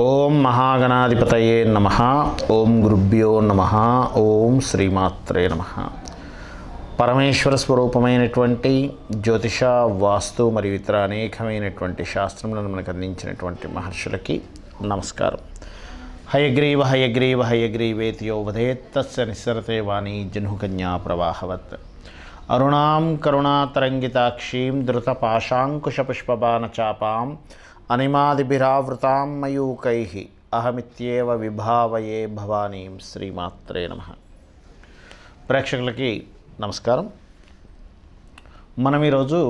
Om Mahaganadhipataye Namaha, Om Gurubhyo Namaha, Om Sri Matre Namaha. Parameshwara Swarupamayinatuvanti Jyotisha Vastu Mariyu Itara Anekamayinatuvanti Shastramalu Manaku andinchinatuvanti Maharshulaki Namaskaram. Hayagriva Hayagriva Hayagriveetiyo Vadhet Tasya Nisarate Vani Janhukanya Pravahavat. Arunam Karuna Tarangitakshim Drutapashankushapashpabana Chapam Animadibhiraavrutam Mayukaihi Ahamityeva Vibhavaye Bhavanim Sri Matre Namaha. Prekshakalaki Namaskaram. మనం ఈరోజు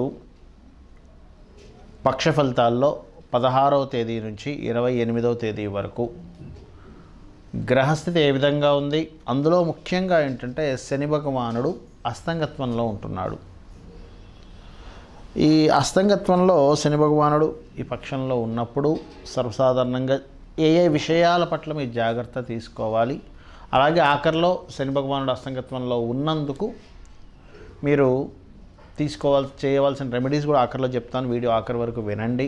పక్ష ఫలితాల్లో 16వ తేదీ నుంచి 28వ తేదీ వరకు గ్రహస్థితి ఏ విధంగా ఉంది, అందులో ముఖ్యంగా ఏంటంటే శని భగవానుడు అస్తంగత్వంలో ఉంటున్నాడు. ఈ అస్తంగత్వంలో శని భగవానుడు ఈ పక్షంలో ఉన్నప్పుడు సర్వసాధారణంగా ఏ ఏ విషయాల పట్ల మీరు జాగ్రత్త తీసుకోవాలి, అలాగే ఆఖరిలో శని భగవానుడు అస్తంగత్వంలో ఉన్నందుకు మీరు చేయవలసిన రెమెడీస్ కూడా ఆఖరిలో చెప్తాను. వీడియో ఆఖరి వరకు వినండి.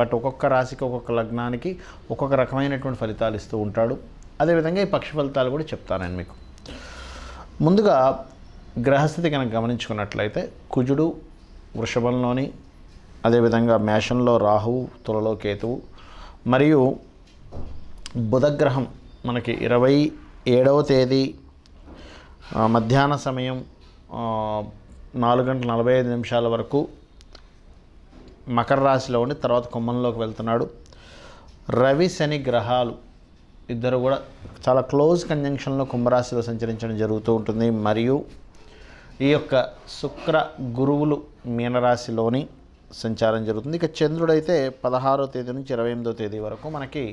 బట్ ఒక్కొక్క రాశికి ఒక్కొక్క లగ్నానికి ఒక్కొక్క రకమైనటువంటి ఫలితాలు ఇస్తూ ఉంటాడు. అదేవిధంగా ఈ పక్ష ఫలితాలు కూడా చెప్తాను నేను మీకు. ముందుగా గ్రహస్థితి కనుక గమనించుకున్నట్లయితే కుజుడు వృషభంలోని, అదేవిధంగా మేషంలో రాహువు, తులలో కేతువు, మరియు బుధగ్రహం మనకి 27వ తేదీ మధ్యాహ్న సమయం 4:45 వరకు మకర రాశిలో ఉండి తర్వాత కుంభంలోకి వెళ్తున్నాడు. రవి శని గ్రహాలు ఇద్దరు కూడా చాలా క్లోజ్ కంజంక్షన్లో కుంభరాశిలో సంచరించడం జరుగుతూ ఉంటుంది. మరియు ఈ యొక్క శుక్ర గురువులు మీనరాశిలోని సంచారం జరుగుతుంది. ఇక చంద్రుడైతే 16వ తేదీ నుంచి 28వ తేదీ వరకు మనకి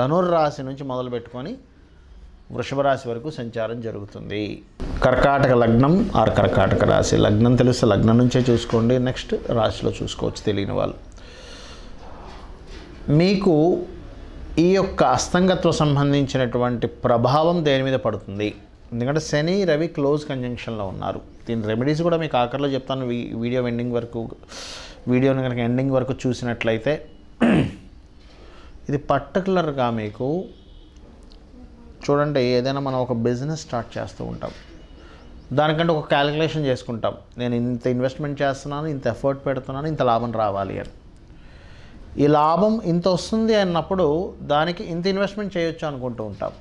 ధనుర్రాశి నుంచి మొదలుపెట్టుకొని వృషభ రాశి వరకు సంచారం జరుగుతుంది. కర్కాటక లగ్నం ఆర్ కర్కాటక రాశి, లగ్నం తెలిస్తే లగ్నం నుంచే చూసుకోండి, నెక్స్ట్ రాశిలో చూసుకోవచ్చు తెలియని వాళ్ళు. మీకు ఈ యొక్క అస్తంగత్వ సంబంధించినటువంటి ప్రభావం దేని మీద పడుతుంది? ఎందుకంటే శని రవి క్లోజ్ కంజంక్షన్లో ఉన్నారు. దీని రెమెడీస్ కూడా మీకు ఆఖరిలో చెప్తాను. వీడియోని కనుక ఎండింగ్ వరకు చూసినట్లయితే ఇది పర్టికులర్గా మీకు చూడండి. ఏదైనా మనం ఒక బిజినెస్ స్టార్ట్ చేస్తూ ఉంటాం, దానికంటే ఒక క్యాలిక్యులేషన్ చేసుకుంటాం. నేను ఇంత ఇన్వెస్ట్మెంట్ చేస్తున్నాను, ఇంత ఎఫర్ట్ పెడుతున్నాను, ఇంత లాభం రావాలి అని. ఈ లాభం ఇంత వస్తుంది అన్నప్పుడు దానికి ఇంత ఇన్వెస్ట్మెంట్ చేయొచ్చు అనుకుంటూ ఉంటాం.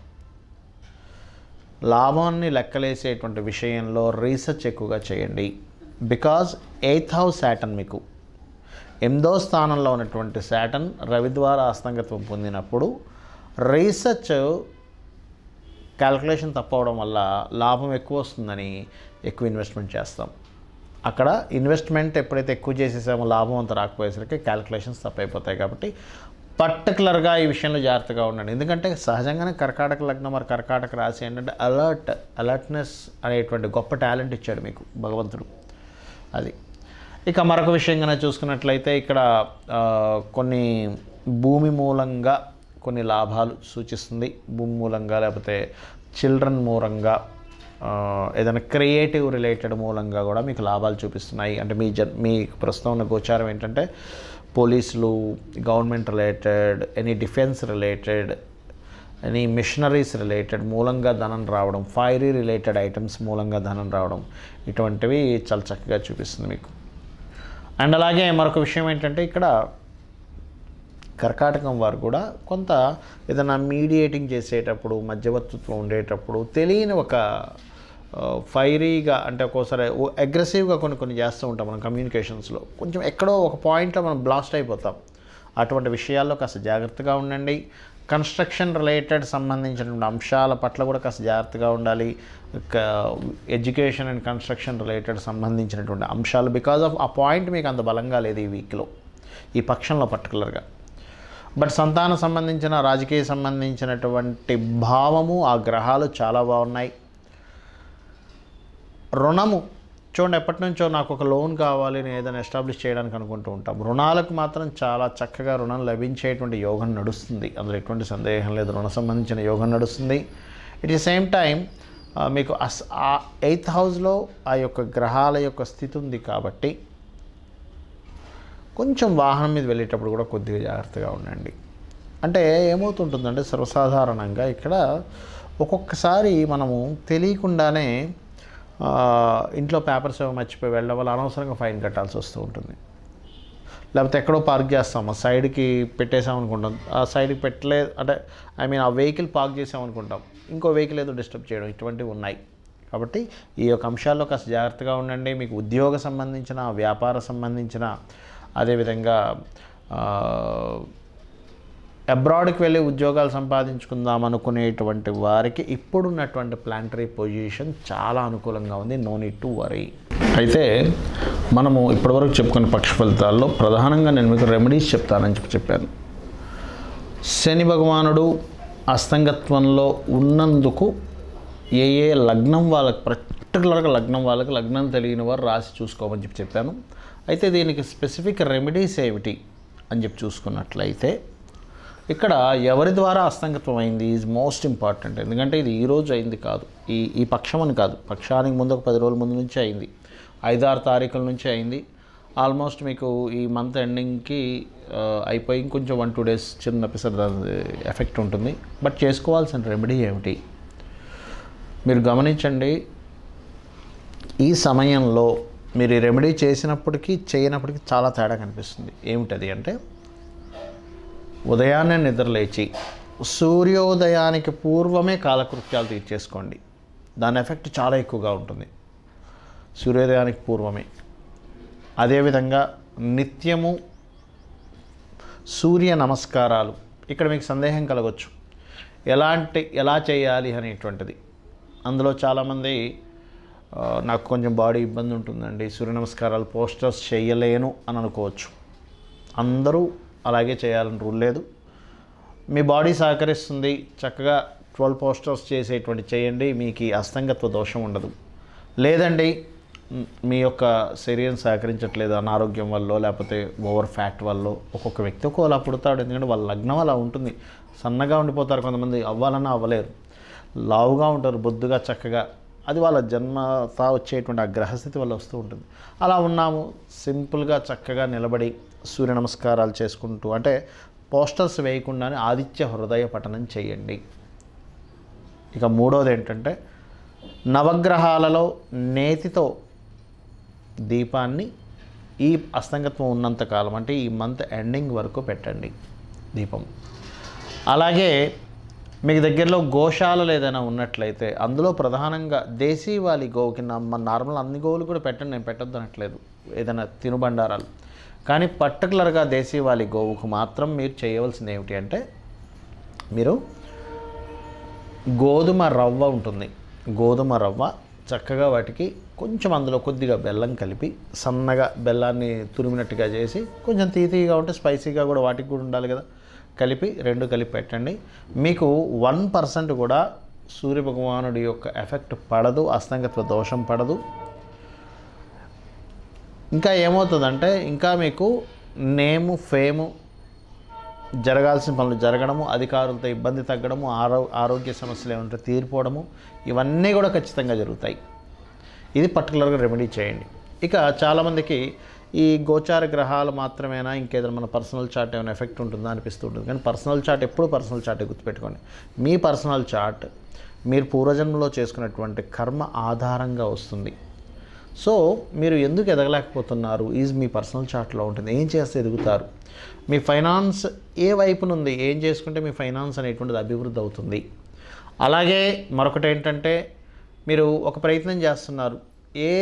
లాభాన్ని లెక్కలేసేటువంటి విషయంలో రీసెర్చ్ ఎక్కువగా చేయండి. బికాజ్ 8th house శాటర్న్, మీకు 8వ స్థానంలో ఉన్నటువంటి శాటర్న్ రవి ద్వారా అస్తంగత్వం పొందినప్పుడు రీసెర్చ్ క్యాల్కులేషన్ తప్పవడం వల్ల లాభం ఎక్కువ వస్తుందని ఎక్కువ ఇన్వెస్ట్మెంట్ చేస్తాం. అక్కడ ఇన్వెస్ట్మెంట్ ఎప్పుడైతే ఎక్కువ చేసేసామో లాభం అంత రాకపోయేసరికి క్యాల్కులేషన్స్ తప్పైపోతాయి. కాబట్టి పర్టికులర్గా ఈ విషయంలో జాగ్రత్తగా ఉండండి. ఎందుకంటే సహజంగానే కర్కాటక లగ్నం మరి కర్కాటక రాశి ఏంటంటే అలర్ట్నెస్ అనేటువంటి గొప్ప టాలెంట్ ఇచ్చాడు మీకు భగవంతుడు. అది ఇక మరొక విషయంగానే చూసుకున్నట్లయితే ఇక్కడ కొన్ని భూమి మూలంగా కొన్ని లాభాలు సూచిస్తుంది. భూమి మూలంగా, లేకపోతే చిల్డ్రన్ మూలంగా, ఏదైనా క్రియేటివ్ రిలేటెడ్ మూలంగా కూడా మీకు లాభాలు చూపిస్తున్నాయి. అంటే మీ ప్రస్తుతం ఉన్న గోచారం ఏంటంటే పోలీసులు, government related, any defence related, any missionaries related మూలంగా ధనం రావడం, ఫైరీ రిలేటెడ్ ఐటమ్స్ మూలంగా ధనం రావడం, ఇటువంటివి చాలా చక్కగా చూపిస్తుంది మీకు. అండ్ అలాగే మరొక విషయం ఏంటంటే ఇక్కడ కర్కాటకం వారు కూడా కొంత ఏదైనా మీడియేటింగ్ చేసేటప్పుడు, మధ్యవర్తిత్వం ఉండేటప్పుడు తెలియని ఒక ఫైరీగా, అంటే ఒక్కోసారి అగ్రెసివ్గా కొన్ని చేస్తూ ఉంటాం మనం కమ్యూనికేషన్స్లో. కొంచెం ఎక్కడో ఒక పాయింట్లో మనం బ్లాస్ట్ అయిపోతాం. అటువంటి విషయాల్లో కాస్త జాగ్రత్తగా ఉండండి. కన్స్ట్రక్షన్ రిలేటెడ్ సంబంధించినటువంటి అంశాల పట్ల కూడా కాస్త జాగ్రత్తగా ఉండాలి. ఎడ్యుకేషన్ అండ్ కన్స్ట్రక్షన్ రిలేటెడ్ సంబంధించినటువంటి అంశాలు, బికాజ్ ఆఫ్ ఆ పాయింట్ మీకు అంత బలంగా లేదు ఈ వీక్లో, ఈ పక్షంలో పర్టికులర్గా. బట్ సంతాన సంబంధించిన, రాజకీయ సంబంధించినటువంటి భావము ఆ గ్రహాలు చాలా బాగున్నాయి. రుణము చూడండి, ఎప్పటి నుంచో నాకు ఒక లోన్ కావాలి, నేను ఏదైనా ఎస్టాబ్లిష్ చేయడానికి అనుకుంటూ ఉంటాం. రుణాలకు మాత్రం చాలా చక్కగా రుణం లభించేటువంటి యోగం నడుస్తుంది. అందులో ఎటువంటి సందేహం లేదు. రుణ సంబంధించిన యోగం నడుస్తుంది. ఎట్ ది సేమ్ టైం మీకు 8th house ఆ యొక్క గ్రహాల యొక్క స్థితి ఉంది. కాబట్టి కొంచెం వాహనం మీద వెళ్ళేటప్పుడు కూడా కొద్దిగా జాగ్రత్తగా ఉండండి. అంటే ఏమవుతుంటుందంటే సర్వసాధారణంగా ఇక్కడ ఒక్కొక్కసారి మనము తెలియకుండానే ఇంట్లో పేపర్స్ ఏమో మర్చిపోయి వెళ్ళడం వల్ల అనవసరంగా ఫైన్ కట్టాల్సి వస్తూ ఉంటుంది. లేకపోతే ఎక్కడో పార్క్ చేస్తాము, సైడ్కి పెట్టేసామనుకుంటాం, ఆ సైడ్కి పెట్టలేదు అంటే ఆ వెహికల్ పార్క్ చేసామనుకుంటాం, ఇంకో వెహికల్ ఏదో డిస్టర్బ్ చేయడం, ఇటువంటివి ఉన్నాయి. కాబట్టి ఈ యొక్క అంశాల్లో కాస్త జాగ్రత్తగా ఉండండి. మీకు ఉద్యోగ సంబంధించిన, వ్యాపార సంబంధించిన, అదేవిధంగా అబ్రాడ్కి వెళ్ళి ఉద్యోగాలు సంపాదించుకుందాం అనుకునేటువంటి వారికి ఇప్పుడున్నటువంటి ప్లానటరీ పొజిషన్ చాలా అనుకూలంగా ఉంది. No need to worry. అయితే మనము ఇప్పటివరకు చెప్పుకున్న పక్ష ఫలితాల్లో ప్రధానంగా నేను మీకు రెమెడీస్ చెప్తానని చెప్పాను. శని భగవానుడు అస్తంగత్వంలో ఉన్నందుకు ఏ లగ్నం వాళ్ళకి, పర్టికులర్గా లగ్నం వాళ్ళకి, లగ్నం తెలియని వారు రాసి చూసుకోమని చెప్పి చెప్పాను. అయితే దీనికి స్పెసిఫిక్ రెమెడీస్ ఏమిటి అని చెప్పి చూసుకున్నట్లయితే ఇక్కడ ఎవరి ద్వారా అస్తంగత్వం అయింది ఈజ్ మోస్ట్ ఇంపార్టెంట్. ఎందుకంటే ఇది ఈరోజు అయింది కాదు, ఈ పక్షం అని కాదు, పక్షానికి ముందు ఒక 10 రోజుల ముందు నుంచి అయింది, 5-6 తారీఖుల నుంచి అయింది. ఆల్మోస్ట్ మీకు ఈ మంత్ ఎండింగ్కి అయిపోయి ఇంకొంచెం 1-2 డేస్ చిన్న పిసర్ ఎఫెక్ట్ ఉంటుంది. బట్ చేసుకోవాల్సిన రెమెడీ ఏమిటి మీరు గమనించండి. ఈ సమయంలో మీరు ఈ రెమెడీ చేసినప్పటికీ చేయనప్పటికీ చాలా తేడా కనిపిస్తుంది. ఏమిటది అంటే ఉదయాన్నే నిద్రలేచి సూర్యోదయానికి పూర్వమే కాలకృత్యాలు తీర్చేసుకోండి. దాని ఎఫెక్ట్ చాలా ఎక్కువగా ఉంటుంది సూర్యోదయానికి పూర్వమే. అదేవిధంగా నిత్యము సూర్య నమస్కారాలు. ఇక్కడ మీకు సందేహం కలగవచ్చు ఎలా చేయాలి అనేటువంటిది. అందులో చాలామంది నాకు కొంచెం బాడీ ఇబ్బంది ఉంటుందండి, సూర్య నమస్కారాలు పోస్టర్స్ చేయలేను అని అనుకోవచ్చు. అందరూ అలాగే చేయాలని రూల్ లేదు. మీ బాడీ సహకరిస్తుంది, చక్కగా 12 పోస్టర్స్ చేసేటువంటి చేయండి, మీకు అస్తంగత్వ దోషం ఉండదు. లేదండి మీ యొక్క శరీరం సహకరించట్లేదు అనారోగ్యం వల్ల, లేకపోతే ఓవర్ ఫ్యాట్ వల్ల. ఒక్కొక్క వ్యక్తి ఒక్కో అలా పుడతాడు, ఎందుకంటే వాళ్ళ లగ్నం అలా ఉంటుంది. సన్నగా ఉండిపోతారు కొంతమంది, అవ్వాలన్నా అవ్వలేరు, లావుగా ఉంటారు బొద్దుగా చక్కగా. అది వాళ్ళ జన్మత వచ్చేటువంటి ఆ గ్రహస్థితి వల్ల వస్తూ ఉంటుంది. అలా ఉన్నాము సింపుల్గా చక్కగా నిలబడి సూర్య నమస్కారాలు చేసుకుంటూ, అంటే పోస్టర్స్ వేయకుండానే ఆదిత్య హృదయ పఠనం చేయండి. ఇక మూడోది ఏంటంటే నవగ్రహాలలో నేతితో దీపాన్ని ఈ అస్తంగత్వం ఉన్నంతకాలం, అంటే ఈ మంత్ ఎండింగ్ వరకు పెట్టండి దీపం. అలాగే మీకు దగ్గరలో గోశాలలు ఏదైనా ఉన్నట్లయితే అందులో ప్రధానంగా దేశీవాలి గోవుకి, మన నార్మల్ అన్ని గోవులు కూడా పెట్టండి, నేను పెట్టద్దు అనట్లేదు, ఏదైనా తినుబండారాలు, కానీ పర్టికులర్గా దేశీవాలి గోవుకు మాత్రం మీరు చేయవలసింది ఏమిటి అంటే మీరు గోధుమ రవ్వ ఉంటుంది, గోధుమ రవ్వ చక్కగా వాటికి కొంచెం అందులో కొద్దిగా బెల్లం కలిపి సన్నగా బెల్లాన్ని తురిమినట్టుగా చేసి, కొంచెం తీతీగా ఉంటే స్పైసీగా కూడా వాటికి కూడా ఉండాలి కదా, కలిపి 2 కలిపి పెట్టండి. మీకు 1% కూడా సూర్యభగవానుడి యొక్క ఎఫెక్ట్ పడదు, అస్తంగత్వ దోషం పడదు. ఇంకా ఏమవుతుందంటే ఇంకా మీకు నేము ఫేము, జరగాల్సిన పనులు జరగడము, అధికారులతో ఇబ్బంది తగ్గడము, ఆరోగ్య సమస్యలు ఏమంటే తీరిపోవడము, ఇవన్నీ కూడా ఖచ్చితంగా జరుగుతాయి. ఇది పర్టికులర్గా రెమెడీ చేయండి. ఇక చాలామందికి ఈ గోచార గ్రహాలు మాత్రమేనా ఇంకేదైనా మన పర్సనల్ చార్ట్ ఏమైనా ఎఫెక్ట్ ఉంటుందా అనిపిస్తూ ఉంటుంది. కానీ పర్సనల్ చార్ట్ ఎప్పుడు పర్సనల్ చార్ట్ గుర్తుపెట్టుకోండి. మీ పర్సనల్ చార్ట్ మీరు పూర్వజన్మలో చేసుకున్నటువంటి కర్మ ఆధారంగా వస్తుంది. సో మీరు ఎందుకు ఎదగలేకపోతున్నారు ఈజ్ మీ పర్సనల్ చార్ట్లో ఉంటుంది. ఏం చేస్తే ఎదుగుతారు, మీ ఫైనాన్స్ ఏ వైపు నుండి, ఏం చేసుకుంటే మీ ఫైనాన్స్ అనేటువంటిది అభివృద్ధి అవుతుంది. అలాగే మరొకటి ఏంటంటే మీరు ఒక ప్రయత్నం చేస్తున్నారు, ఏ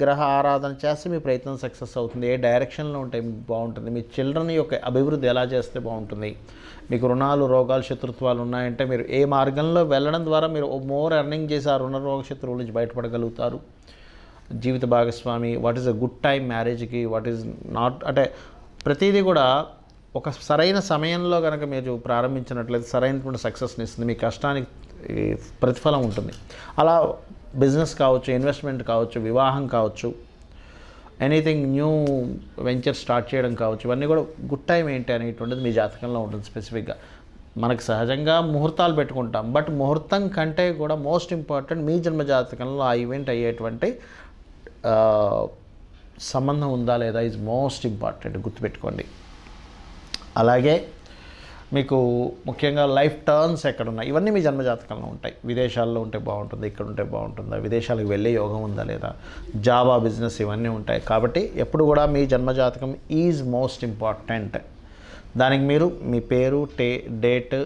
గ్రహ ఆరాధన చేస్తే మీ ప్రయత్నం సక్సెస్ అవుతుంది, ఏ డైరెక్షన్లో ఉంటే బాగుంటుంది, మీ చిల్డ్రన్ యొక్క అభివృద్ధి ఎలా చేస్తే బాగుంటుంది, మీకు రుణాలు రోగాలు శత్రుత్వాలు ఉన్నాయంటే మీరు ఏ మార్గంలో వెళ్ళడం ద్వారా మీరు మోర్ ఎర్నింగ్ చేసి ఆ రుణ రోగ శత్రువుల నుంచి బయటపడగలుగుతారు. జీవిత భాగస్వామి, what is a good time మ్యారేజ్కి, వాట్ ఈజ్ నాట్, అంటే ప్రతిదీ కూడా ఒక సరైన సమయంలో కనుక మీరు ప్రారంభించినట్లయితే సరైనటువంటి సక్సెస్ని ఇస్తుంది, మీ కష్టానికి ప్రతిఫలం ఉంటుంది. అలా బిజినెస్ కావచ్చు, ఇన్వెస్ట్మెంట్ కావచ్చు, వివాహం కావచ్చు, ఎనీథింగ్ న్యూ వెంచర్ స్టార్ట్ చేయడం కావచ్చు, ఇవన్నీ కూడా గుడ్ టైం ఏంటి అనేటువంటిది మీ జాతకంలో ఉంటుంది. స్పెసిఫిక్గా మనకు సహజంగా ముహూర్తాలు పెట్టుకుంటాం, బట్ ముహూర్తం కంటే కూడా మోస్ట్ ఇంపార్టెంట్ మీ జన్మ జాతకంలో ఆ ఈవెంట్ అయ్యేటువంటి సంబంధం ఉందా లేదా ఈజ్ మోస్ట్ ఇంపార్టెంట్ గుర్తుపెట్టుకోండి. అలాగే మీకు ముఖ్యంగా లైఫ్ టర్న్స్ ఎక్కడ ఉన్నాయి, ఇవన్నీ మీ జన్మజాతకంలో ఉంటాయి. విదేశాల్లో ఉంటే బాగుంటుంది, ఇక్కడ ఉంటే బాగుంటుందా, విదేశాలకు వెళ్ళే యోగం ఉందా లేదా, జాబా బిజినెస్ ఇవన్నీ ఉంటాయి. కాబట్టి ఎప్పుడు కూడా మీ జన్మజాతకం ఈజ్ మోస్ట్ ఇంపార్టెంట్. దానికి మీరు మీ పేరు, డేట్,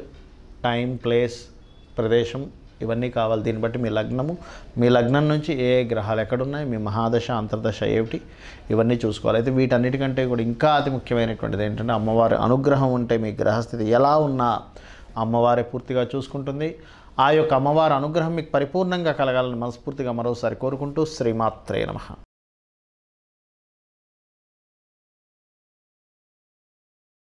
టైం, ప్లేస్, ప్రదేశం ఇవన్నీ కావాలి. దీన్ని బట్టి మీ లగ్నము, మీ లగ్నం నుంచి ఏ గ్రహాలు ఎక్కడున్నాయి, మీ మహాదశ, అంతర్దశ ఏమిటి, ఇవన్నీ చూసుకోవాలి. అయితే వీటన్నిటికంటే కూడా ఇంకా అతి ముఖ్యమైనటువంటిది ఏంటంటే అమ్మవారి అనుగ్రహం ఉంటే మీ గ్రహస్థితి ఎలా ఉన్నా అమ్మవారే పూర్తిగా చూసుకుంటుంది. ఆ యొక్క అమ్మవారి అనుగ్రహం మీకు పరిపూర్ణంగా కలగాలని మనస్ఫూర్తిగా మరోసారి కోరుకుంటూ శ్రీమాత్రే నమః.